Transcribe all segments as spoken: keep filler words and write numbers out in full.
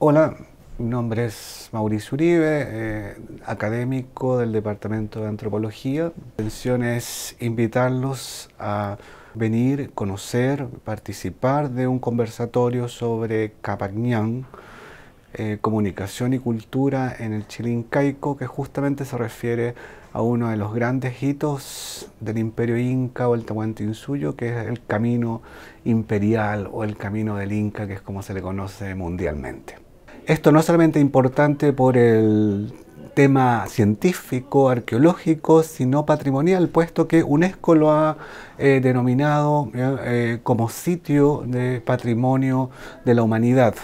Hola, mi nombre es Mauricio Uribe, eh, académico del Departamento de Antropología. Mi intención es invitarlos a venir, conocer, participar de un conversatorio sobre Qhapaq Ñan, eh, comunicación y cultura en el Chile incaico, que justamente se refiere a uno de los grandes hitos del imperio inca o el Tahuantinsuyo, que es el camino imperial o el camino del inca, que es como se le conoce mundialmente. Esto no es solamente importante por el tema científico, arqueológico, sino patrimonial, puesto que UNESCO lo ha eh, denominado eh, como sitio de patrimonio de la humanidad.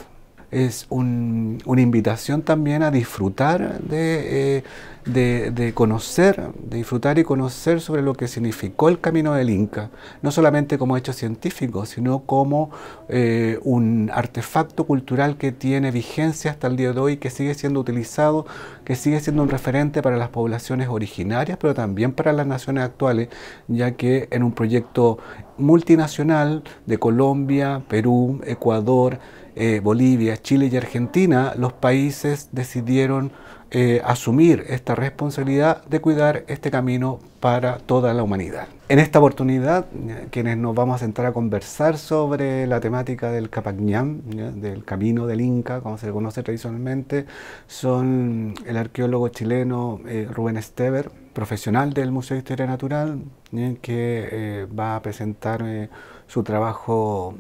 Es un, una invitación también a disfrutar de, eh, de, de conocer, de disfrutar y conocer sobre lo que significó el camino del Inca, no solamente como hecho científico, sino como eh, un artefacto cultural que tiene vigencia hasta el día de hoy, que sigue siendo utilizado, que sigue siendo un referente para las poblaciones originarias, pero también para las naciones actuales, ya que en un proyecto multinacional de Colombia, Perú, Ecuador, Eh, Bolivia, Chile y Argentina, los países decidieron eh, asumir esta responsabilidad de cuidar este camino para toda la humanidad. En esta oportunidad, eh, quienes nos vamos a sentar a conversar sobre la temática del Qhapaq Ñan, eh, del camino del Inca, como se le conoce tradicionalmente, son el arqueólogo chileno eh, Rubén Estever, profesional del Museo de Historia Natural, eh, que eh, va a presentar eh, su trabajo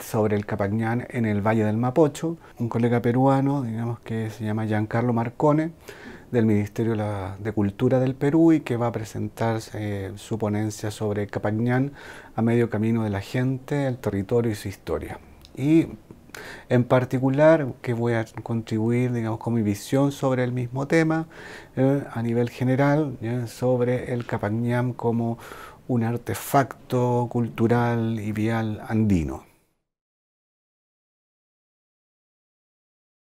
sobre el Qhapaq Ñan en el Valle del Mapocho. Un colega peruano, digamos, que se llama Giancarlo Marcone, del Ministerio de Cultura del Perú, y que va a presentar eh, su ponencia sobre Qhapaq Ñan a medio camino de la gente, el territorio y su historia. Y en particular, que voy a contribuir, digamos, con mi visión sobre el mismo tema, eh, a nivel general, eh, sobre el Qhapaq Ñan como un artefacto cultural y vial andino.